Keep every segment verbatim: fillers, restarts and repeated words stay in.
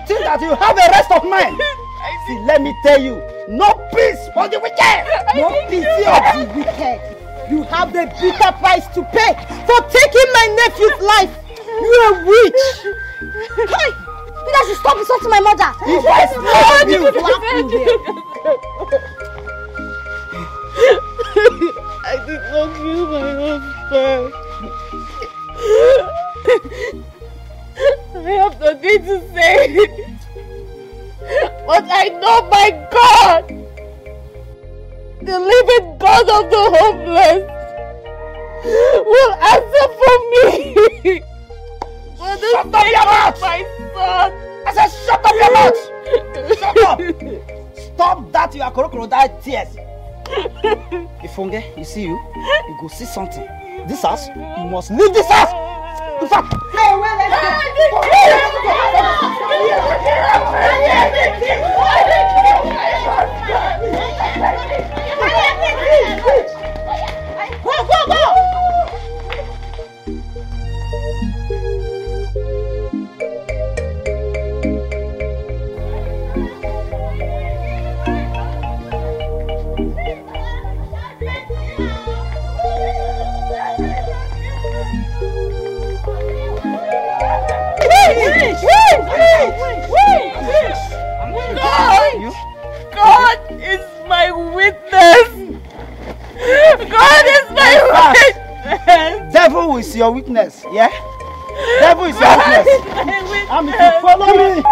you think that you have a rest of mind? See, let me tell you, no peace for the wicked! No peace for the wicked! You have the bitter price to pay for taking my nephew's life! You're a witch! Hey! You guys should stop insulting my mother! If I slap you, you I did not kill my husband. I have nothing to say. But I know my God, the living God of the homeless, will answer for me. For the shut up your mouth! My son. I said, shut up your mouth! Shut up! Stop that, you are crocodile tears. Ifunge, you see you, you go see something. This house, you must leave this house! In fact, hey, well, let's go. Go, go, go. Wait! Wait! Wait! God! God is my witness! God is my witness! Devil is your witness, yeah? Devil is your witness! I'm going to follow me!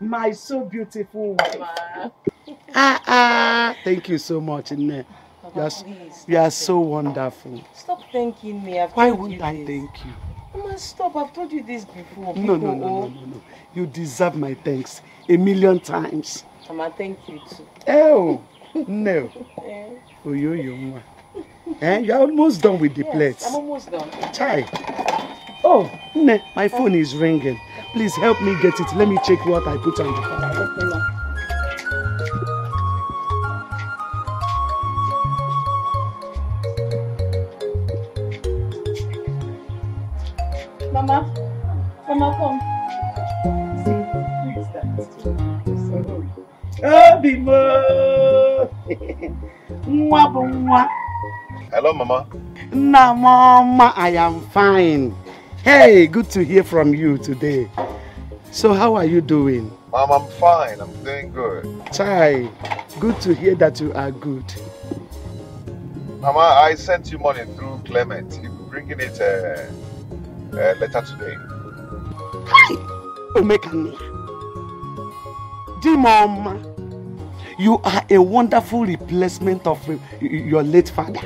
My so beautiful wife. Wow. Ah, ah. Thank you so much, Nne. You are, you are so wonderful. Stop thanking me. I've Why wouldn't I this. thank you? Mama, stop. I've told you this before. People no, no, no, no, no, no. You deserve my thanks a million times. Mama, thank you too. Oh, no. Yeah. Oh, you, you. Eh? You're almost done with the yes, plates. I'm almost done. Chai. Oh, Nne, my phone is ringing. Please help me get it. Let me check what I put on the phone. Mama, Mama, come. Who is that? Obinna. Hello, Mama. Nah, Mama, I am fine. Hey, good to hear from you today. So how are you doing? Mom, I'm fine. I'm doing good. Chai, good to hear that you are good. Mama, I sent you money through Clement. He's bringing it a uh, uh, letter today. Hi! Omekani. Dear Mom, you are a wonderful replacement of your late father.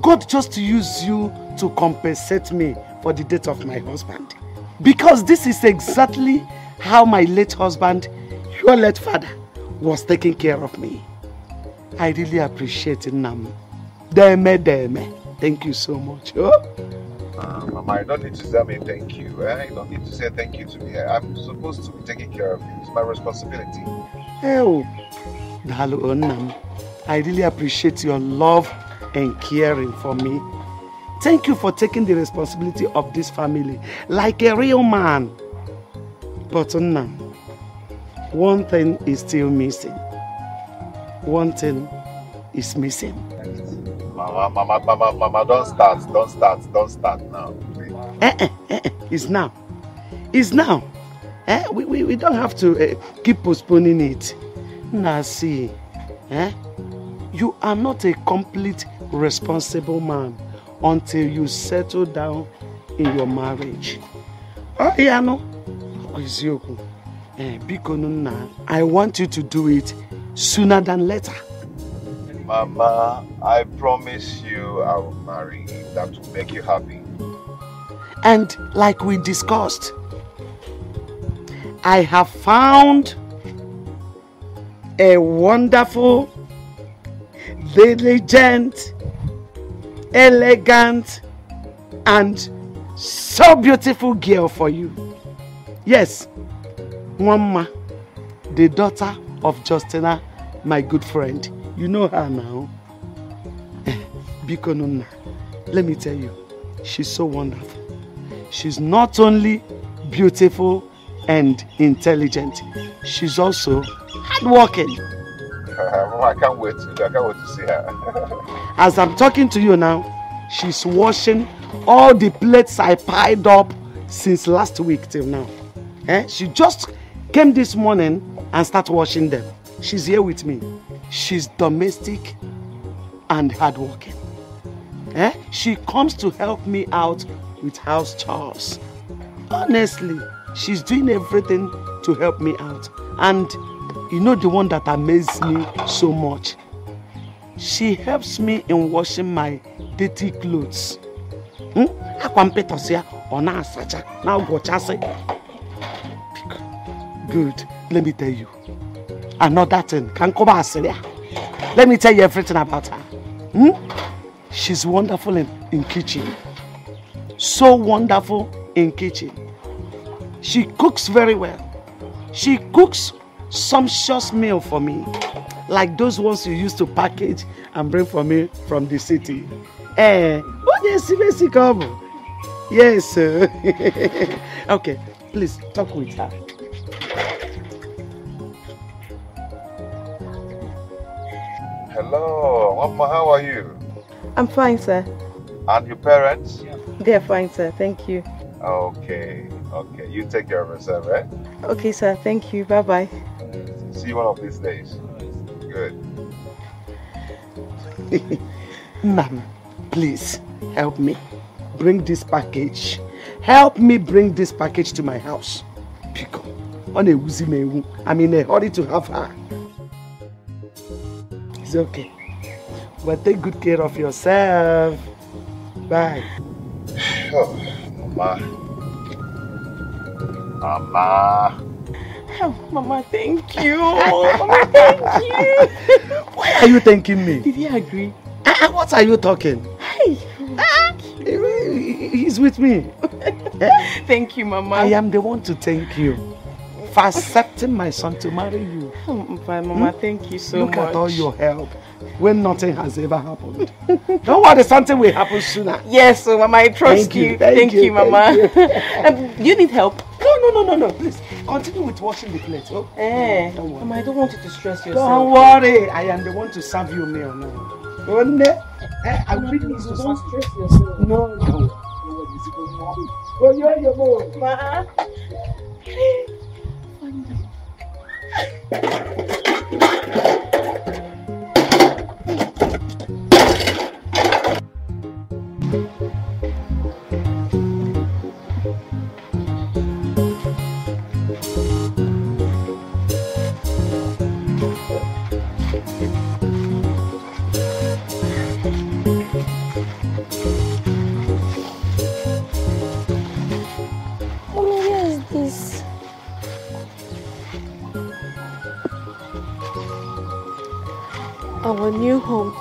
God just used you to compensate me for the death of my husband. Because this is exactly how my late husband, your late father, was taking care of me. I really appreciate it, Nam. Deme, deme. Thank you so much. Uh, Mama, I don't need to tell me thank you. Eh? You don't need to say thank you to me. I'm supposed to be taking care of you. It's my responsibility. Oh, hello, Nam. I really appreciate your love and caring for me. Thank you for taking the responsibility of this family like a real man. But Nam, one thing is still missing. One thing is missing. Mama, mama, mama, mama, don't start, don't start, don't start now. Eh, eh, eh, eh. It's now. It's now. Eh? We, we, we don't have to uh, keep postponing it. Nasi, eh? You are not a complete responsible man until you settle down in your marriage. Oh, yeah, no. I want you to do it sooner than later. Mama, I promise you I will marry you. That will make you happy. And like we discussed, I have found a wonderful, diligent, elegant and so beautiful girl for you. Yes, Mama, the daughter of Justina, my good friend. You know her now. Bikonuna, let me tell you, she's so wonderful. She's not only beautiful and intelligent, she's also hardworking. I can't wait to, I can't wait to see her. As I'm talking to you now, she's washing all the plates I piled up since last week till now. Eh? She just came this morning and started washing them. She's here with me. She's domestic and hardworking. Eh? She comes to help me out with house chores. Honestly, she's doing everything to help me out. And you know the one that amazes me so much? She helps me in washing my dirty clothes. Hmm? Good. Let me tell you. Another thing. Let me tell you everything about her. Hmm? She's wonderful in, in kitchen. So wonderful in kitchen. She cooks very well. She cooks sumptuous meal for me, like those ones you used to package and bring for me from the city. Eh? Oh yes, come. Yes. Okay, please talk with her. Hello, Mama, how are you? I'm fine, sir. And your parents? They are fine, sir. Thank you. Okay, okay. You take care of yourself, eh? Okay, sir. Thank you. Bye bye. See you one of these days. Good. Ma'am, please help me bring this package. Help me bring this package to my house. Because I'm in a hurry to have her. It's okay. But take good care of yourself. Bye. Oh, Mama. Mama. Oh, Mama, thank you. Mama, thank you. Why are you thanking me? Did he agree? Uh, what are you talking? Hi. Ah, he, he's with me. Thank you, Mama. I am the one to thank you for accepting my son to marry you. Oh, Mama, hmm? Thank you so Look much. Look at all your help when nothing has ever happened. Don't worry, something will happen sooner. Yes, so Mama, I trust thank you. you. Thank, thank you, you, Mama. Thank you. um, you need help. No, no, no, no, no, please. Continue with washing the plate. Oh, eh, don't worry. Mama, I don't want you to stress yourself. Don't worry. I am the one to serve you meal now. Oh, no. Eh, I really need to don't stress yourself. No, no. Oh, you're your boy. Ma. our new home.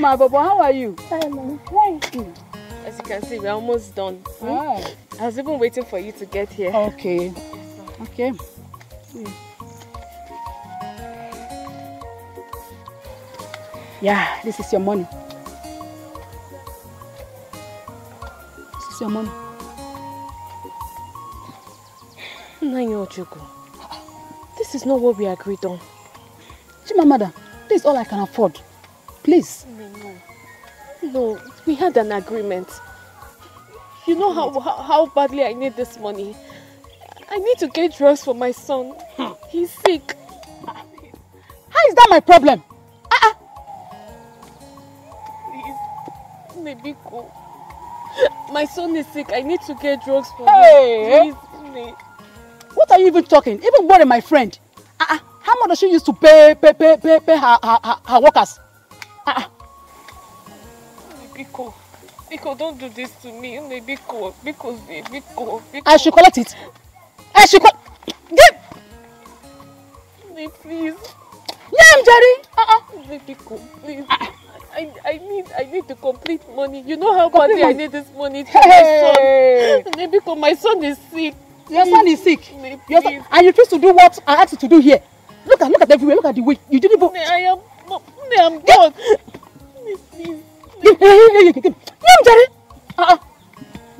My Bobo, how are you? Fine, thank you. As you can see, we're almost done. Hmm? Ah. I was even waiting for you to get here. Okay. Okay. Yeah, this is your money. This is your money. Nanyo Chuku, this is not what we agreed on. Chimamanda, this is all I can afford. Please. No, we had an agreement. You know how, how how badly I need this money. I need to get drugs for my son. Huh. He's sick. How is that my problem? Uh-uh. Please, Nebiko. My son is sick. I need to get drugs for hey. him. Please, please. What are you even talking? Even worry my friend. Uh-uh. How much does she used to pay pay pay pay, pay her, her, her her workers? Uh-uh. Because Biko, don't do this to me. Biko, Biko, Biko, Biko. I should collect it. I should collect it. Please. Please. Yeah, I'm Jerry. Uh-uh. Biko, please. Uh-uh. I, I need I need to complete money. You know how badly I need this money to hey. my son. Because my son is sick. Your son is sick. Your son, and you refuse to do what I asked you to do here. Look at look at everywhere. Look at the way you didn't even. I am I am God. Please, please. I'm Jerry. Uh-uh.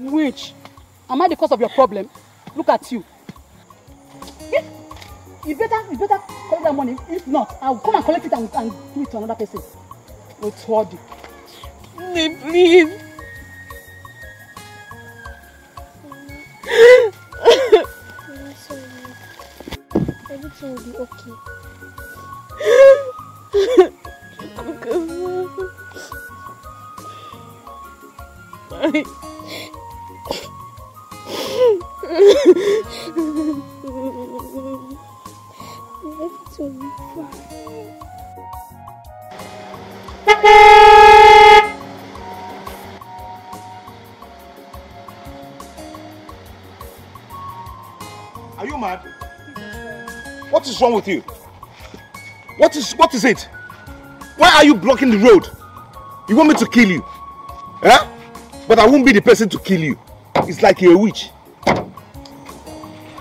Which? Am I the cause of your problem? Look at you. Yeah. You better you better collect that money. If not, I'll come and collect it and, and give it to another person. It's hardy. No, please. I'm sorry. Everything will be okay. Everything will be fine. Are you mad? What is wrong with you? What is what is it? Why are you blocking the road? You want me to kill you? Eh? But I won't be the person to kill you. It's like you're a witch.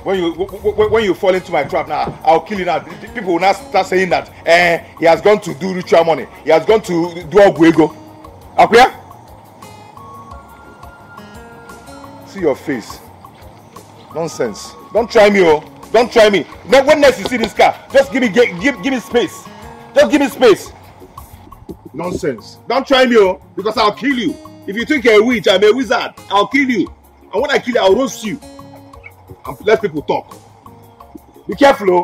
When you when you fall into my trap now, I'll kill you now. People will now start saying that eh, he has gone to do ritual money. He has gone to do Ogwego. Akuya? See your face. Nonsense. Don't try me, oh. Don't try me. Now, when next you see this car, just give me give give me space. Just give me space. Nonsense. Don't try me, oh, because I'll kill you. If you think you're a witch, I'm a wizard. I'll kill you. And when I kill you, I'll roast you. And let people talk. Be careful, oh.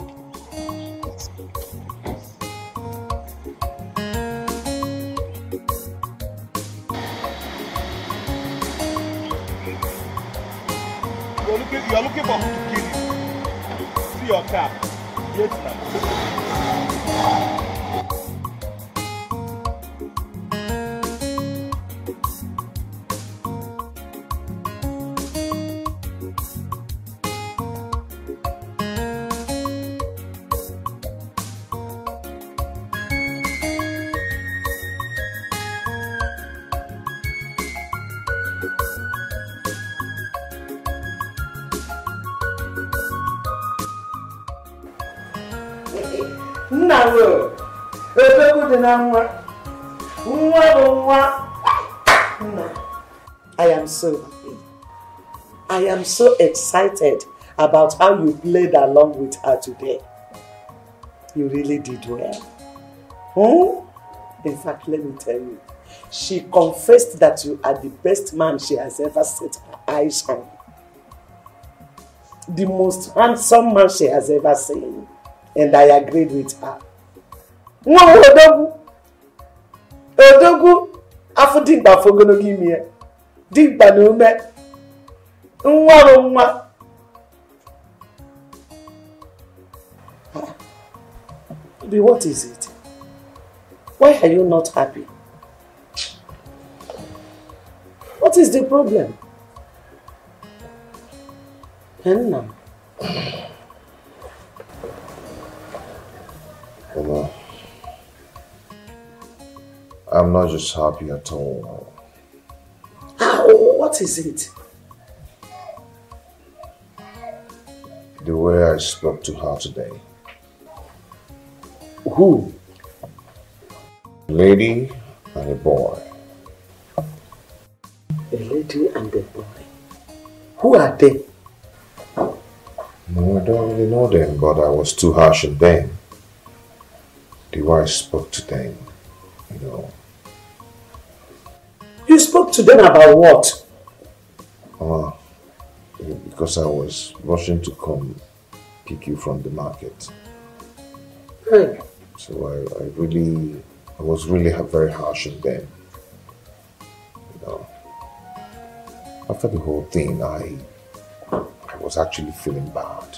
You're looking, you're looking for who to kill you. See your car. Get that. I am so happy. I am so excited about how you played along with her today. You really did well. Hmm? In fact, let me tell you, she confessed that you are the best man she has ever set her eyes on. The most handsome man she has ever seen. And I agreed with her. No, Odogu. Odogu. After Digba for gonna give me. Digba no me. Nwa nwa. But what is it? Why are you not happy? What is the problem? Henna. Hello. I'm not just happy at all. Ah, what is it? The way I spoke to her today. Who? A lady and a boy. A lady and a boy. Who are they? No, I don't really know them, but I was too harsh on them. The way I spoke to them, you know. You spoke to them about what? Uh, because I was rushing to come pick you from the market. Hey. So I, I really, I was really very harsh on them. You know. After the whole thing, I, I was actually feeling bad.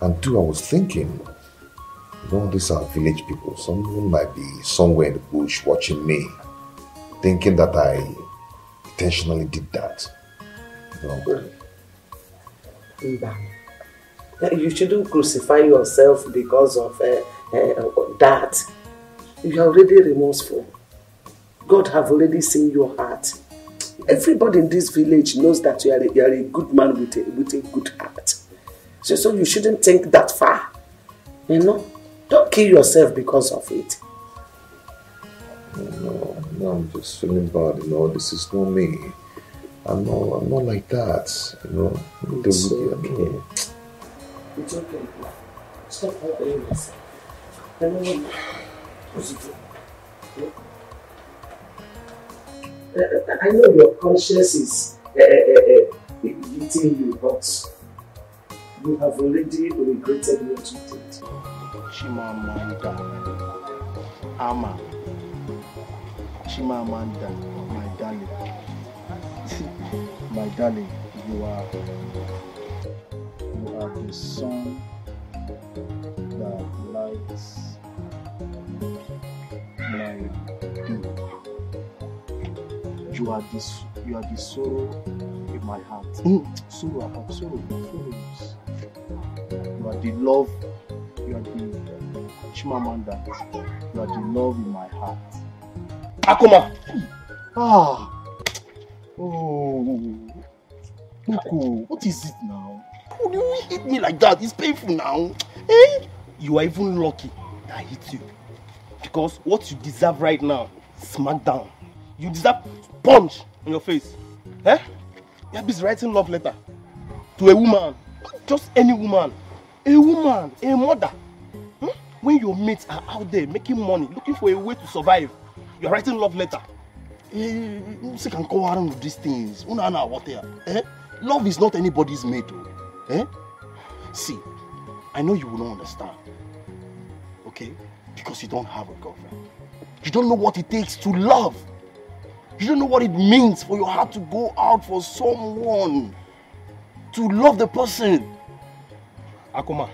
And too, I was thinking, you know, these are village people. Someone might be somewhere in the bush watching me, thinking that I intentionally did that. No. Mba. You shouldn't crucify yourself because of uh, uh, that. You are already remorseful. God have already seen your heart. Everybody in this village knows that you are a, you are a good man with a, with a good heart. So, so you shouldn't think that far. You know? Don't kill yourself because of it. No, no, I'm just feeling bad. You know, this is not me. I'm not, I'm not like that. You know, it's okay. Know. It's okay. Stop hurting yourself. You know what? I know your conscience is uh, uh, eating you, but you have already regretted what you did. Chimamanda, Ama, Chimamanda, my darling, my darling, you are, you are the sun that lights my day. You are this, you are the sorrow in my heart. Sorrow about sorrow, sorrows. You are the love. You are the Chimamanda. You are the love in my heart. Akuma! Ah! Oh! Buku, what is it now? Could you hit me like that? It's painful now. Eh? You are even lucky that I hit you. Because what you deserve right now is smackdown. You deserve punch on your face. Eh? You have been writing love letter to a woman. Not just any woman. A woman, a mother. Hmm? When your mates are out there making money, looking for a way to survive, you're writing love letter. Eh, you can go around with these things. Eh? Love is not anybody's mate. Eh? See, I know you will not understand. Okay? Because you don't have a girlfriend. You don't know what it takes to love. You don't know what it means for your heart to go out for someone. To love the person. Akuma,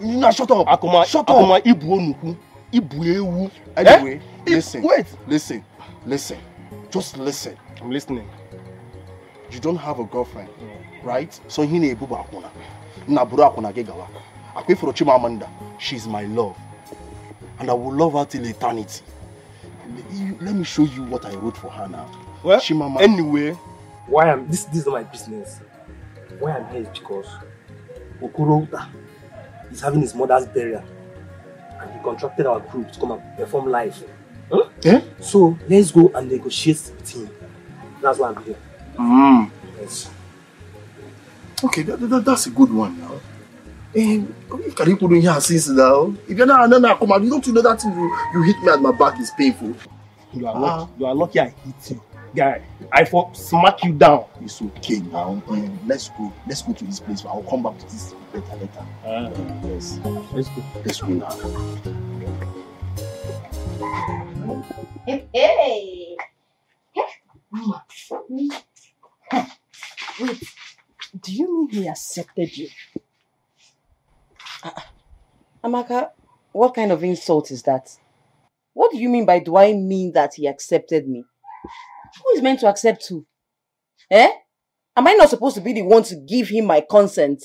no, shut up. Akuma, shut Akuma, up. Akuma, Ibu Anyway, eh? listen. Wait. Listen. Listen. Just listen. I'm listening. You don't have a girlfriend, mm. right? So you need a buba akuna. Nabura akuna gegawa. Akwe for Chimamanda. She's my love, and I will love her till eternity. Let me show you what I wrote for her now. Well, Chimamanda. Anyway, why I'm this? This is my business. Why I'm here is because Okurota is having his mother's burial, and he contracted our group to come and perform live. Huh? Eh? So let's go and negotiate with him. That's why I'm here. Mm. Yes. Okay, that, that, that's a good one now. Um, if can you put in here since now? If you're not, not, not come on, you don't know that you, you hit me and my back is painful. You are ah. lucky. You are lucky I hit you. Guy, I for smack you down. It's okay now. Mm. Let's go. Let's go to this place. I'll come back to this later. later. Uh, yes. Let's go. Let's go now. Hey, hey. Hey. Mama. Wait. Do you mean he accepted you? Uh, Amaka, what kind of insult is that? What do you mean by do I mean that he accepted me? Who is meant to accept who? Eh? Am I not supposed to be the one to give him my consent?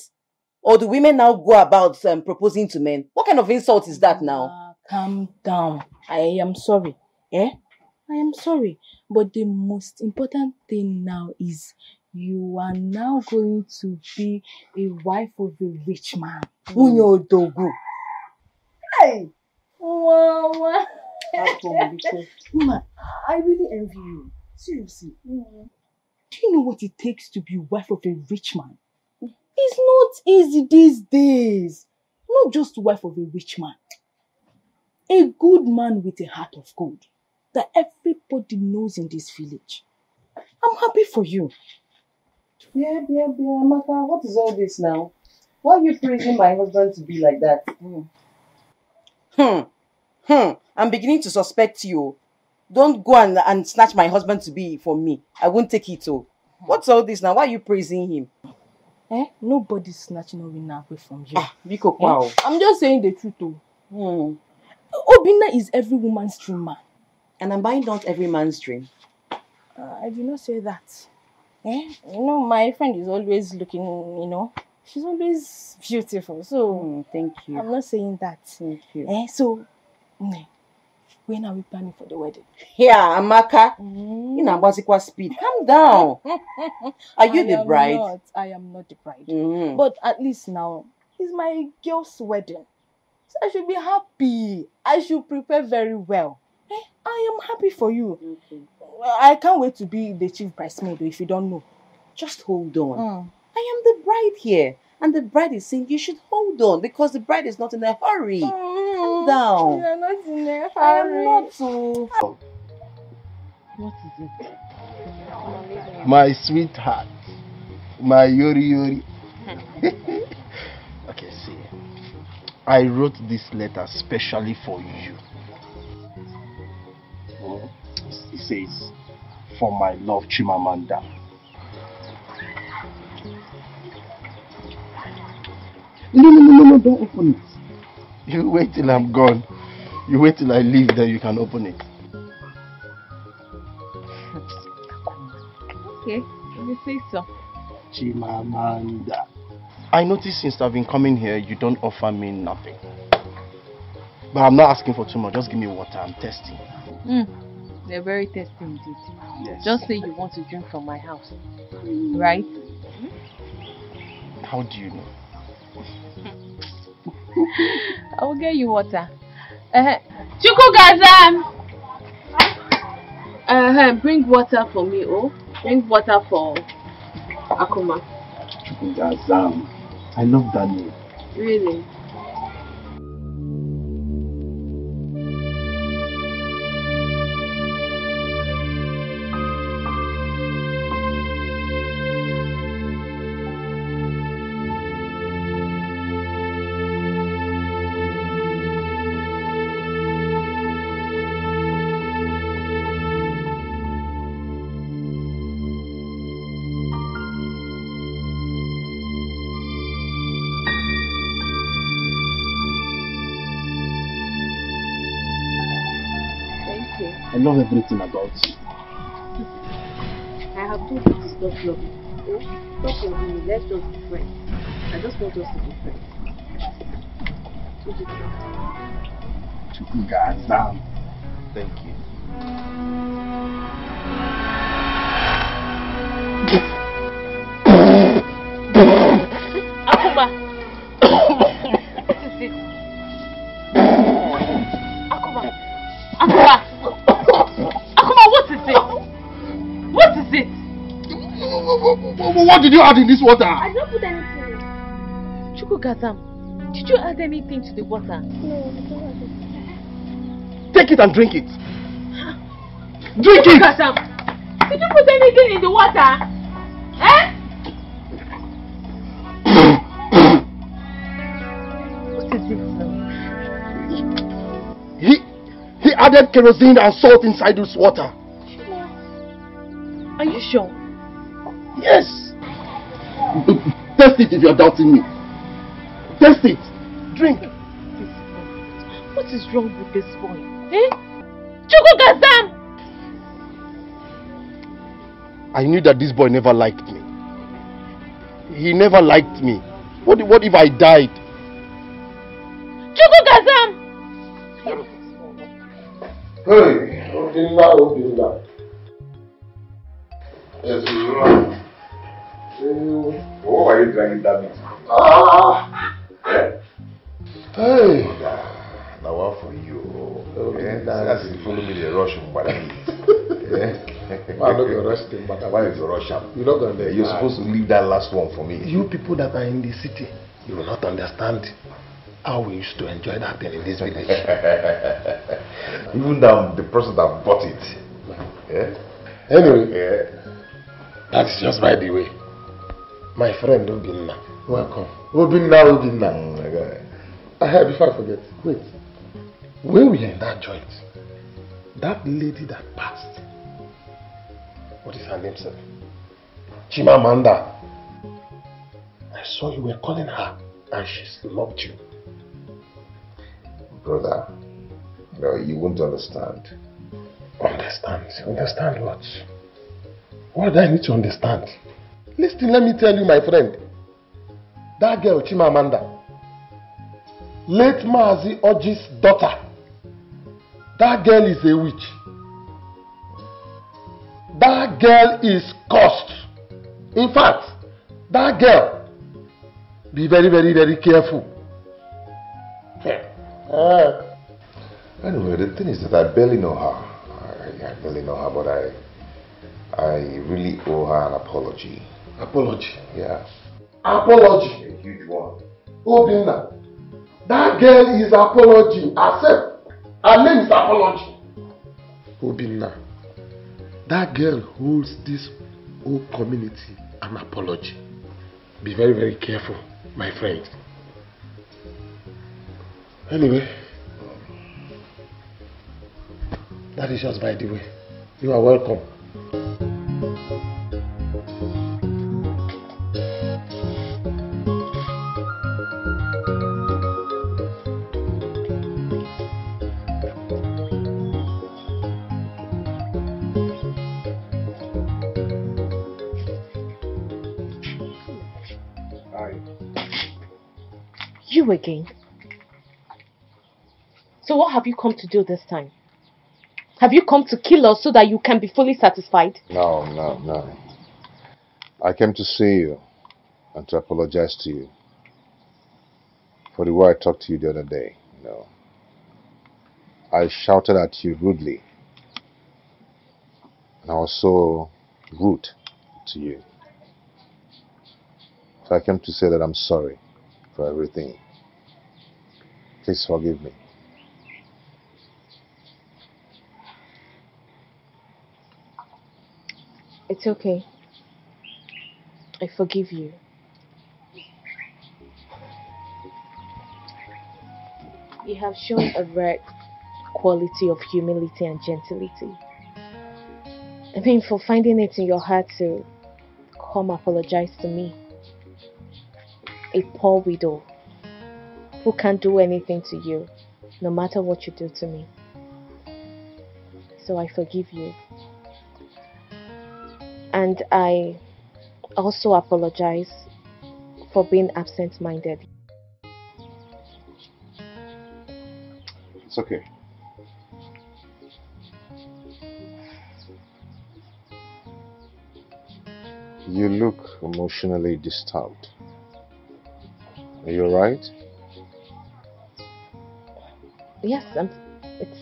Or do women now go about um, proposing to men? What kind of insult is that now? Uh, calm down. I am sorry. Eh? I am sorry. But the most important thing now is you are now going to be a wife of a rich man. Unyo dogu. Hey! Wow. Mama, I really envy you. Seriously. Mm. Do you know what it takes to be wife of a rich man? Mm. It's not easy these days. Not just wife of a rich man. A good man with a heart of gold that everybody knows in this village. I'm happy for you. Yeah, yeah, yeah, Amaka, what is all this now? Why are you praising my husband to be like that? Mm. Hmm. Hmm. I'm beginning to suspect you. Don't go and, and snatch my husband to be for me. I won't take it all. What's all this now? Why are you praising him? Eh? Nobody's snatching Obinna away from you. Ah, Biko, wow. Eh? I'm just saying the truth though. Hmm. Obinna is every woman's dream man. And I'm buying not every man's dream. Uh, I do not say that. Eh? You know, my friend is always looking, you know, she's always beautiful. So, mm, thank you. I'm not saying that. Thank you. Eh? So, mm, when are we planning for the wedding? Yeah, Amaka. Mm. In Abazikwa speed. Calm down. Are you I the bride? Not, I am not the bride. Mm. But at least now, it's my girl's wedding. So I should be happy. I should prepare very well. Eh? I am happy for you. Okay. I can't wait to be the chief bridesmaid if you don't know. Just hold on. Mm. I am the bride here. And the bride is saying you should hold on because the bride is not in a hurry. Mm. Calm down. You are not in a hurry. I'm not too. What is it? My sweetheart. My Yori Yori. Okay, see. I wrote this letter specially for you. Oh. It says, for my love, Chimamanda. No, no, no, no, don't open it. You wait till I'm gone. You wait till I leave, then you can open it. Okay, you say so. Chimamanda. I noticed since I've been coming here, you don't offer me nothing. But I'm not asking for too much. Just give me water. I'm thirsty. Mm. They're very thirsty indeed. Yes. Just say you want to drink from my house, right? How do you know? I will get you water. Uh-huh. Chukwugozam! Uh-huh. Bring water for me, oh. Bring water for Akuma. Chukwugozam. I love that name. Really? I love everything about you. I have told you to stop loving. Oh, stop loving me. Let's just be friends. I just want us to be friends. Chukwugozam. Thank you. Akuma! What is it? Akuma! Akuma! What did you add in this water? I don't put anything. Chukwugozam, did you add anything to the water? No, I don't add anything. Take it and drink it. Drink Chukwugozam, it! Chukwugozam, did you put anything in the water? Eh? What is this? He, he added kerosene and salt inside this water. Are you sure? Yes! Test it if you are doubting me. Test it! Drink! What is wrong with this boy? Eh? Chukwugozam! I knew that this boy never liked me. He never liked me. What, what if I died? Chukwugozam! Hey! Obinna, Obinna. Yes, you know. Oh, are you drinking that mix? Ah! Yeah. Hey! Now one for you. Oh, yeah. That's it. Follow me the Russian but I yeah. I'm not going to rush them, but why is you rush them? You're not going to. You're supposed to leave that last one for me. You people that are in the city, you will not understand how we used to enjoy that thing in this village. Even the, the person that bought it. Yeah. Anyway. Yeah. That is just by the way. My friend Obinna. Welcome. Obinna, Obinna. Oh my God. I have, before I forget, wait. When we were in that joint, that lady that passed, what is her name, sir? Chimamanda. I saw you were calling her and she loved you. Brother, no, you won't understand. Understand? Understand what? What do I need to understand? Listen, let me tell you, my friend. That girl, Chimamanda, late Mazi Oji's daughter, that girl is a witch. That girl is cursed. In fact, that girl, be very, very, very careful. uh, anyway, the thing is that I barely know her. I, I barely know her, but I I really owe her an apology. Apology? Yeah. Apology. A huge one. Obinna, that girl is apology. Accept. Her name is apology. Obinna, that girl holds this whole community an apology. Be very, very careful, my friend. Anyway, that is just by the way. You are welcome. You again? So what have you come to do this time? Have you come to kill us so that you can be fully satisfied? No, no, no. I came to see you and to apologize to you for the way I talked to you the other day. You know, I shouted at you rudely and I was so rude to you. So I came to say that I'm sorry for everything. Please forgive me. It's okay. I forgive you. You have shown a rare quality of humility and gentility. I mean, for finding it in your heart to come apologize to me, a poor widow who can't do anything to you, no matter what you do to me. So I forgive you. And I also apologize for being absent-minded. It's okay. You look emotionally disturbed. Are you alright? Yes, I'm, it's,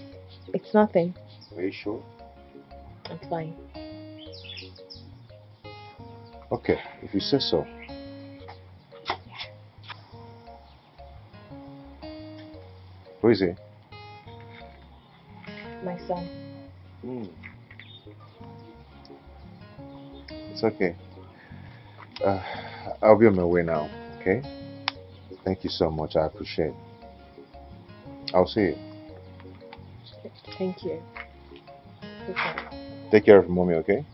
it's nothing. Are you sure? I'm fine. Okay, if you say so. Who is he? My son. Mm. It's okay. Uh, I'll be on my way now, okay? Thank you so much, I appreciate it. I'll see you. Thank you. Okay. Take care of mommy, okay?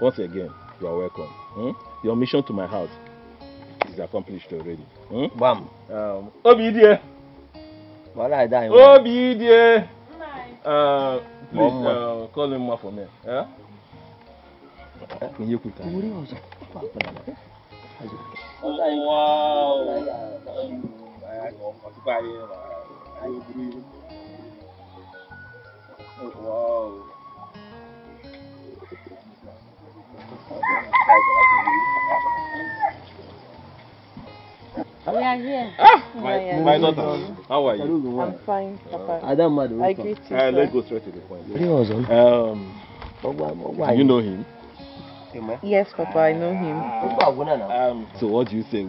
Once again, you are welcome. Hmm? Your mission to my house is accomplished already. Hmm? Bam. Um, Obi, dear. Well, I die. Obi, dear. Uh, please uh, call him more for me. Yeah? Wow. Wow. We are here. Ah, my, yeah, my daughter, how are you? I'm fine, Papa. I don't matter. I greet you. Right, let's go straight to the point. Um, you know him? Yes, Papa, I know him. Um, so what do you say?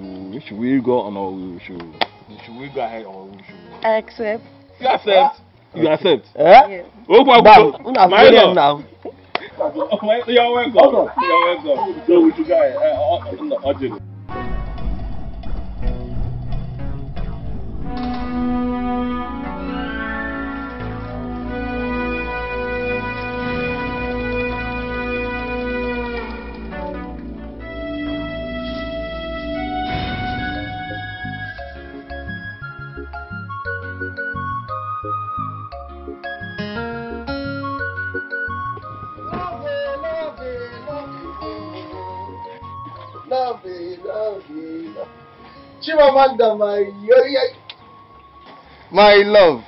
Should we go on or we should? Should we go ahead or we should? I accept. You accept. You accept. Eh? Yeah. Oh, my God. My love. Okay, you're welcome. You're welcome. So with you guys, I did it. Chimamanda, my my love.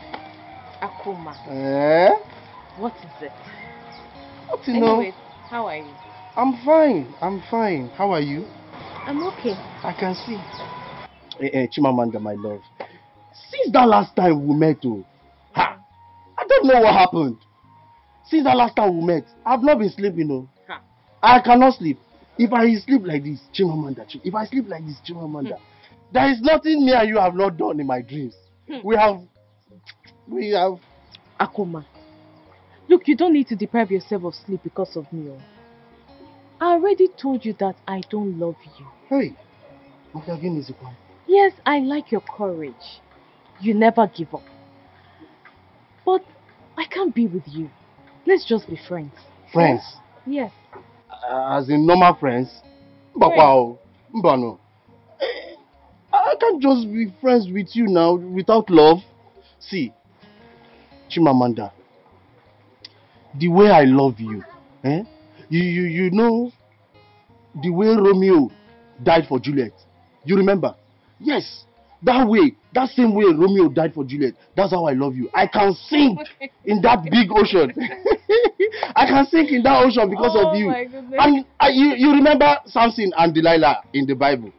Akuma. Eh? What is it? What do you Anyways, know? How are you? I'm fine. I'm fine. How are you? I'm okay. I can see. Eh, eh, Chimamanda, my love. Since that last time we met, oh, ha, I don't know what happened. Since that last time we met, I've not been sleeping, oh. Ha. I cannot sleep. If I sleep like this, Chimamanda. If I sleep like this, Chimamanda. Hmm. There is nothing me and you have not done in my dreams. Hmm. We have... We have... Akuma. Look, you don't need to deprive yourself of sleep because of me. I already told you that I don't love you. Hey. What again is it? Yes, I like your courage. You never give up. But I can't be with you. Let's just be friends. Friends? Yes. Uh, as in normal friends? Papa, Mbano. I can't just be friends with you now without love. See, Chimamanda, the way I love you, eh? You, you, you know the way Romeo died for Juliet. You remember? Yes, that way, that same way Romeo died for Juliet. That's how I love you. I can sink in that big ocean. I can sink in that ocean because oh of you. My goodness. And uh, you, you remember Samson and Delilah in the Bible?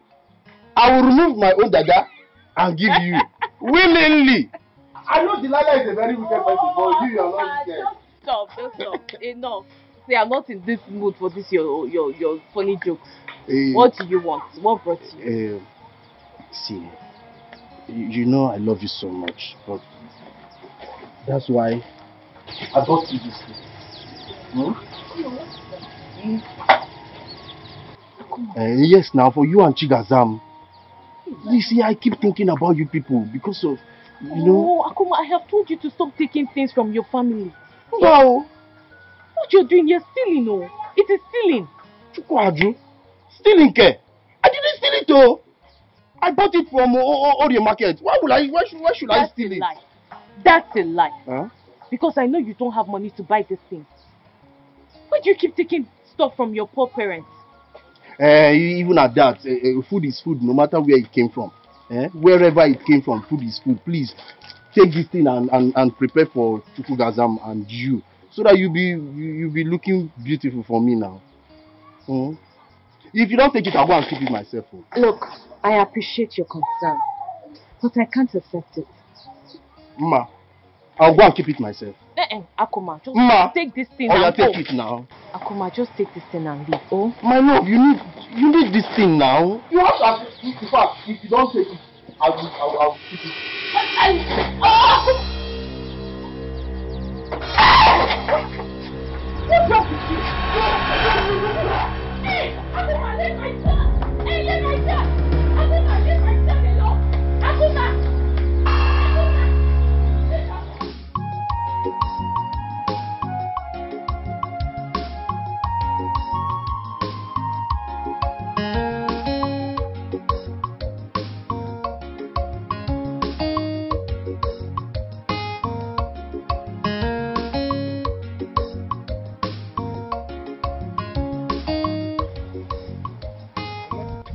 I will remove my own dada and give you willingly. I know Delilah is a very wicked person, but you, you are not wicked. Just stop, just stop. Enough. They are not in this mood for this your your your funny jokes. Uh, what do you want? What brought you? Uh, see, you, you know I love you so much, but that's why I brought you this thing. Hmm? Uh, yes, now for you and Chukwugozam. You see, I keep thinking about you people because of, you know... Oh, Akuma, I have told you to stop taking things from your family. No. What you're doing, you're stealing, oh. It is stealing. Chukwugozam, stealing, ke? I didn't steal it, oh. I bought it from Orie Market. Why would I, why should, why should I steal it? That's a lie. That's a lie. Huh? Because I know you don't have money to buy these things. Why do you keep taking stuff from your poor parents? Uh, even at that, uh, food is food, no matter where it came from. Eh? Wherever it came from, food is food. Please take this thing and, and, and prepare for Chukwugozam and you, so that you be you be looking beautiful for me now. Hmm? If you don't take it, I'll go and keep it myself. Look, I appreciate your concern, but I can't accept it. Ma, I'll go and keep it myself. Eh, eh, Akuma, just Ma, take this thing and take go. It now. Akuma, just take this thing and leave. Oh, my love, you need, you need this thing now. You have to. In fact, if you don't take it, I will, I will, I will keep it. I, ah!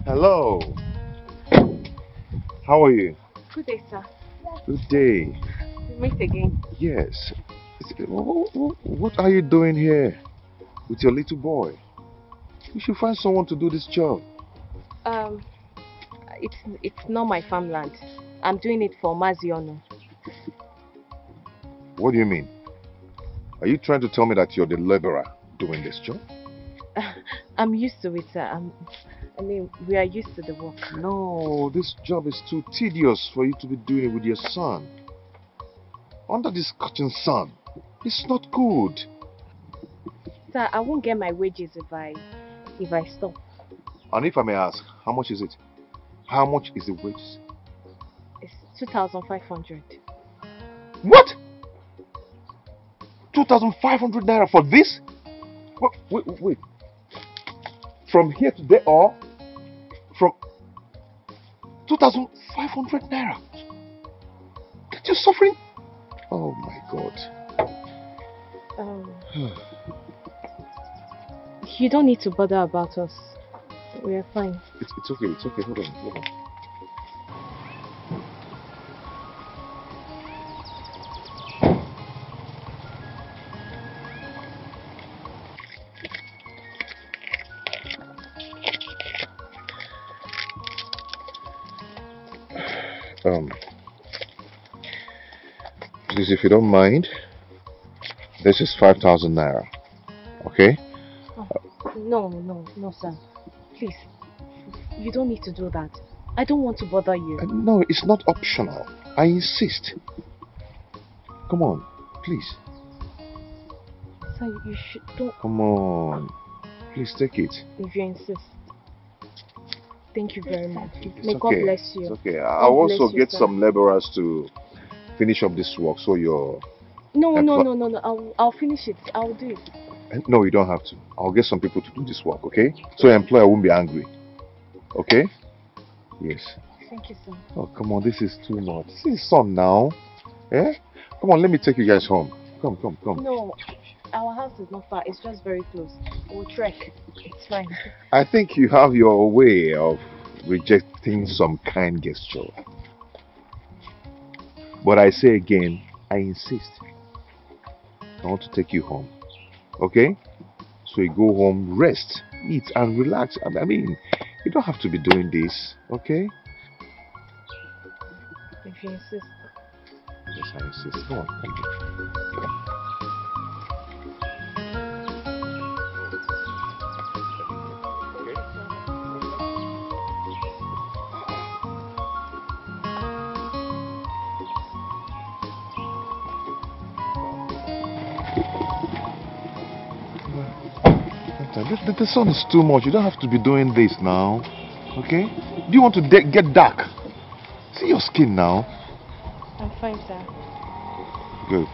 Hello. How are you? Good day, sir. Good day. We meet again. Yes. What are you doing here with your little boy? You should find someone to do this job. Um, it's it's not my farmland. I'm doing it for Maziono. What do you mean? Are you trying to tell me that you're the laborer doing this job? I'm used to it, sir. I'm, I mean, we are used to the work. No, this job is too tedious for you to be doing it with your son. Under this scorching sun, it's not good. Sir, I won't get my wages if I, if I stop. And if I may ask, how much is it? How much is the wages? It's two thousand five hundred. What? two thousand five hundred naira for this? Wait, wait, wait. From here to there, or from two thousand five hundred naira? That you're suffering? Oh my God. Um, you don't need to bother about us. We are fine. It's, it's okay, it's okay. Hold on, hold on. Um, please, if you don't mind, this is five thousand naira, okay? Oh, no, no, no, sir. Please, you don't need to do that. I don't want to bother you. Uh, no, it's not optional. I insist. Come on, please. Sir, you should don't... Come on. Please take it. If you insist. Thank you very much. It's May okay. God bless you. It's okay. I'll also you, get sir. some laborers to finish up this work, so you're... No, no, no, no, no. I'll, I'll finish it. I'll do it. And no, you don't have to. I'll get some people to do this work, okay? So your employer won't be angry. Okay? Yes. Thank you, sir. Oh, come on. This is too much. This is some now. Eh? Come on, let me take you guys home. Come, come, come. No. Our house is not far, it's just very close. We'll trek. It's fine. I think you have your way of rejecting some kind gesture. But I say again, I insist. I want to take you home. Okay? So you go home, rest, eat, and relax. I mean, you don't have to be doing this. Okay? If you insist. Yes, I insist. Come on, thank you. The, the sun is too much. You don't have to be doing this now. Okay? Do you want to get dark? See your skin now. I'm fine, sir. Good.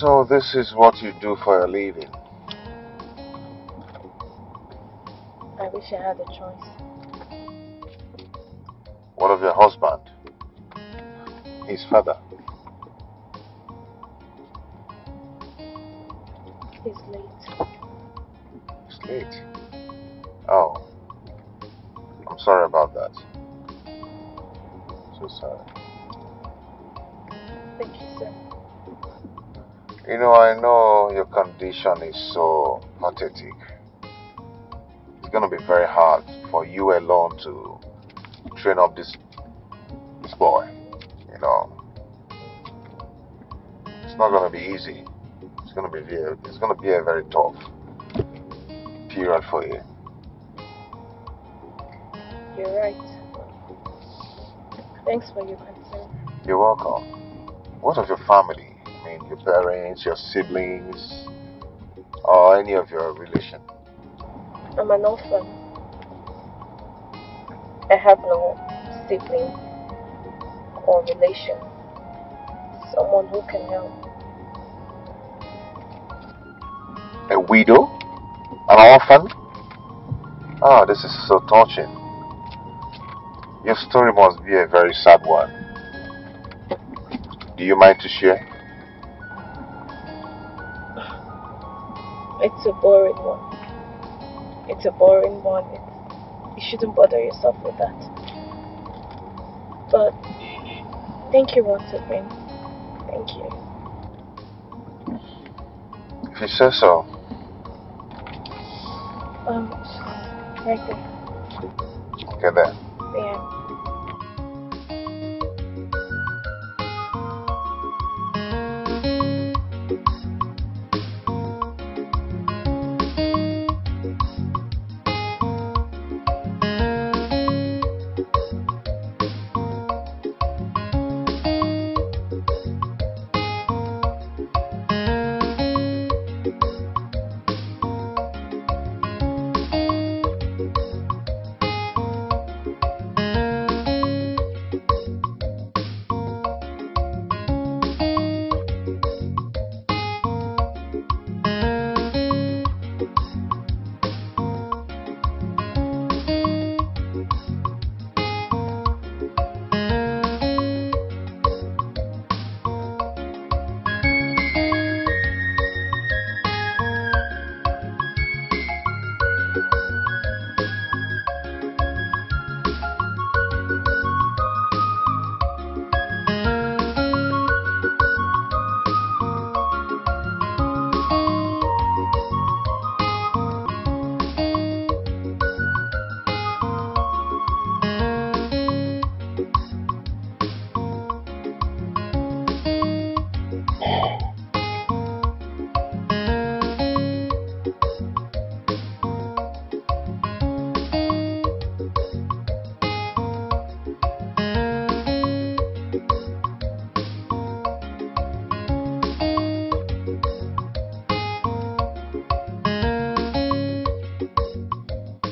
So this is what you do for a living? I wish I had a choice. What of your husband? His father? He's late. He's late? Oh. I'm sorry about that. So sorry. Thank you, sir. You know, I know your condition is so pathetic. It's going to be very hard for you alone to train up this, this boy, you know. It's not going to be easy. It's going to be very, it's going to be a very tough period for you. You're right. Thanks for your concern. You're welcome. What of your family? I mean, your parents, your siblings, or any of your relation? I'm an orphan. I have no sibling or relation. Someone who can help. A widow? An orphan? Ah, oh, this is so touching. Your story must be a very sad one. Do you mind to share? It's a boring one. It's a boring one. It's, you shouldn't bother yourself with that. But thank you once again. Thank you. If you say so. Um, right there. Okay, there. Yeah.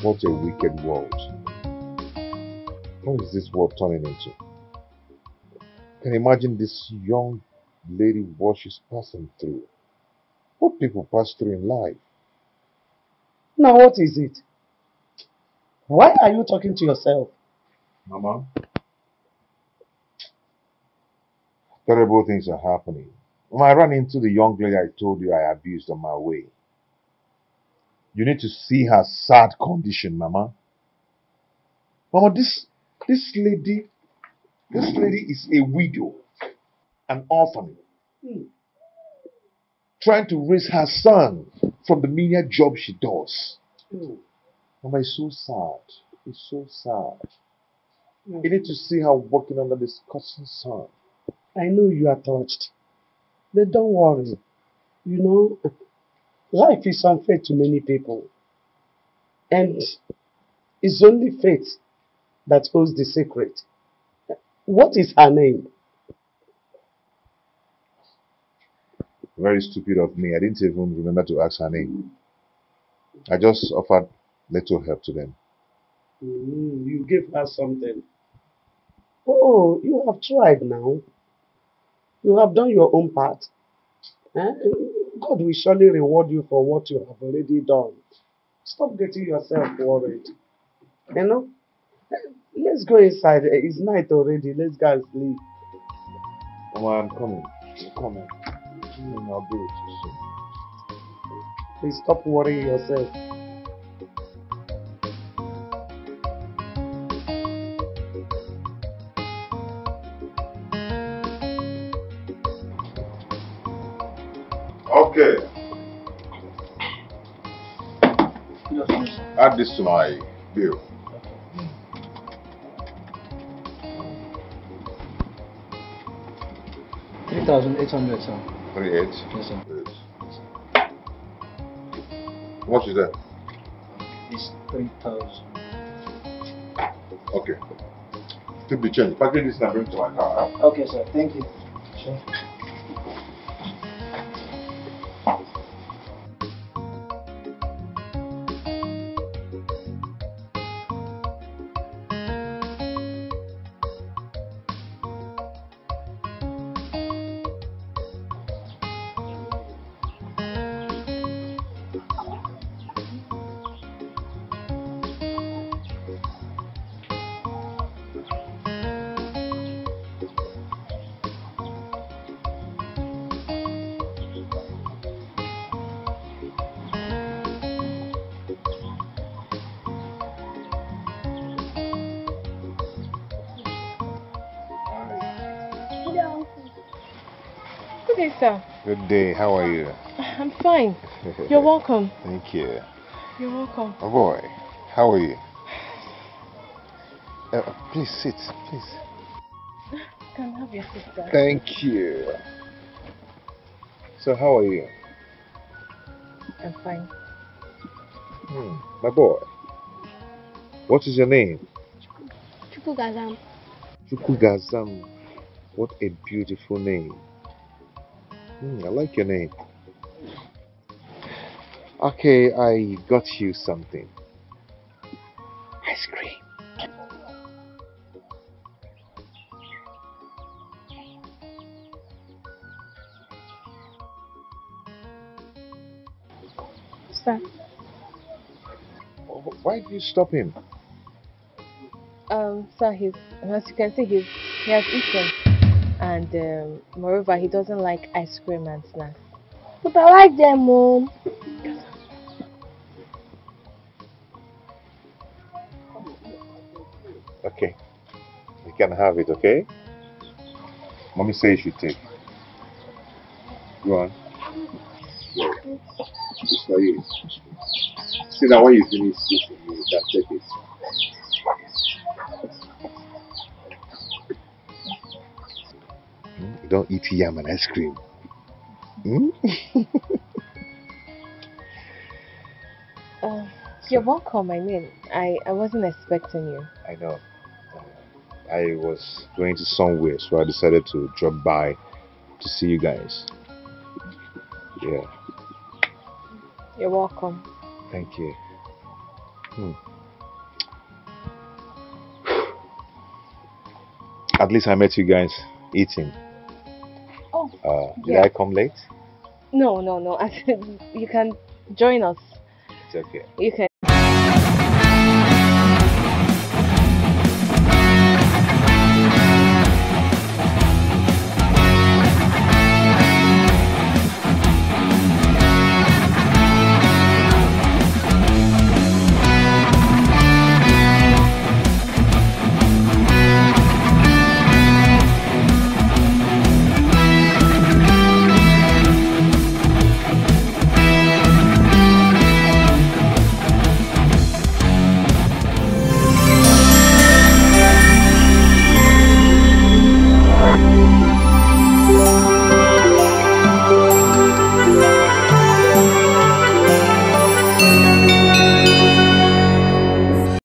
What a wicked world. What is this world turning into? Can you imagine this young lady what she's passing through? What people pass through in life. Now what is it? Why are you talking to yourself? Mama, terrible things are happening. When I ran into the young lady I told you I abused on my way. You need to see her sad condition, Mama. Mama, this, this lady, this lady is a widow, an orphan, hmm. trying to raise her son from the menial job she does. Hmm. Mama, it's so sad. It's so sad. Hmm. You need to see her working under this cursed sun. I know you are touched, but don't worry. You know, life is unfair to many people, and it's only fate that holds the secret. What is her name? Very stupid of me. I didn't even remember to ask her name. I just offered little help to them. Mm, you gave her something. Oh, you have tried now. You have done your own part. Eh? God will surely reward you for what you have already done. Stop getting yourself worried. You know? Let's go inside. It's night already. Let's go and sleep. Come on, I'm coming. I'm coming. I'll do it soon. Please stop worrying yourself. Okay. Add this to my bill. three thousand eight hundred, sir. three eight? Yes, sir. Yes. What is that? It's three thousand. Okay. Keep the change. Package this and bring it to my car. Huh? Okay, sir. Thank you. Sure. Sir. Good day, how are you? I'm fine. You're welcome. Thank you. You're welcome. Oh boy, how are you? Uh, please sit, please. You can have your sister. Thank you. So, how are you? I'm fine. Hmm, my boy, what is your name? Chukwugozam. Chukwugozam. What a beautiful name. Mm, I like your name. Okay, I got you something. Ice cream. Sir. Why did you stop him? Um, sir, he's, as you can see, he's, he has eaten. And um, moreover, he doesn't like ice cream and snacks. But I like them, Mom. Okay. You can have it, okay? Mommy says you should take it. Go on. Go. It's for you. See that when you finish eating, you can take it. Don't eat yam and ice cream. Mm? uh, you're welcome. I mean, I, I wasn't expecting you. I know. Uh, I was going to somewhere, so I decided to drop by to see you guys. Yeah. You're welcome. Thank you. Hmm. At least I met you guys eating. Oh. Uh, did yeah. I come late? No, no, no. You can join us. It's okay. You can.